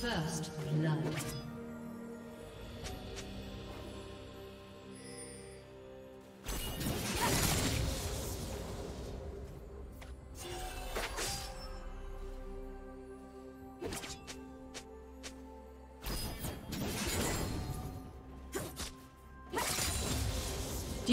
First blood. Do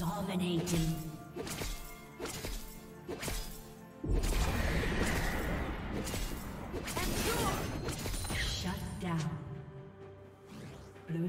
Dominating. Shut down. Blue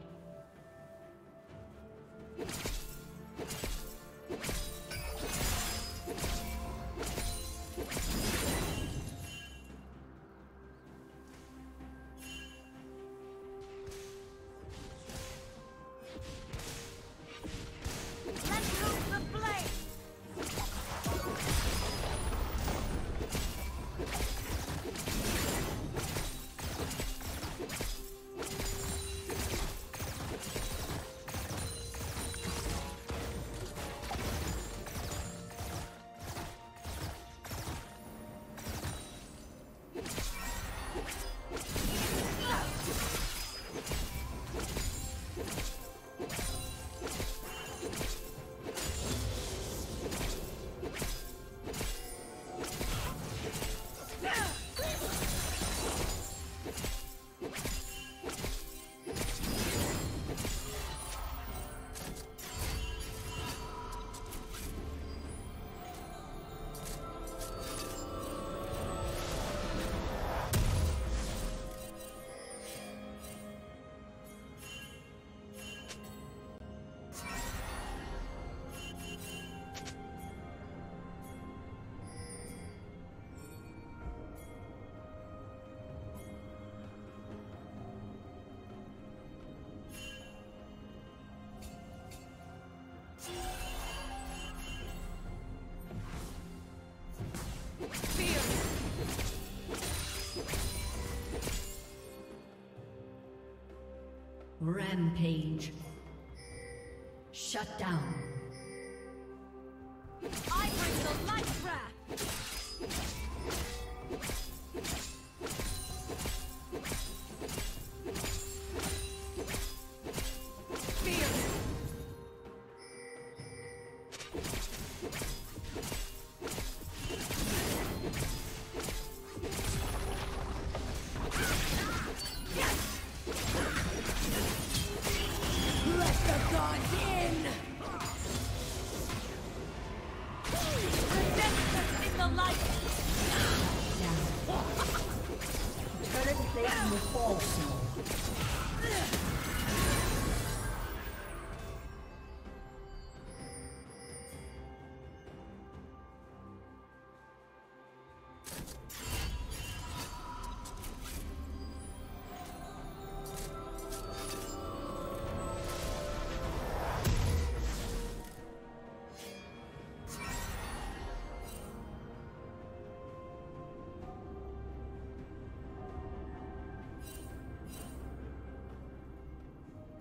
Rampage. Shut down. I bring the light wrath.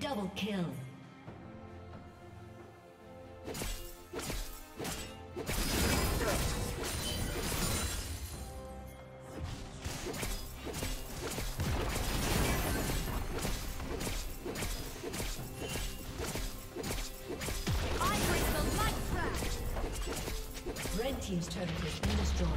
Double kill. Red team's turret has been destroyed.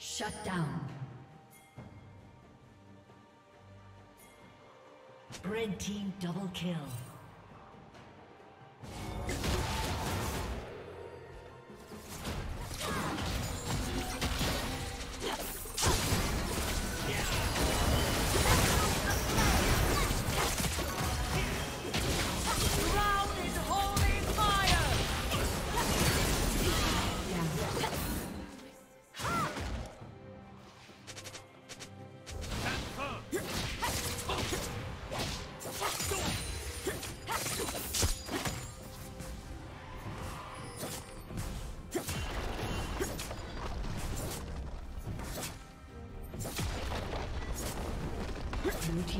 Shut down. Red team double kill. Hit!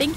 Thank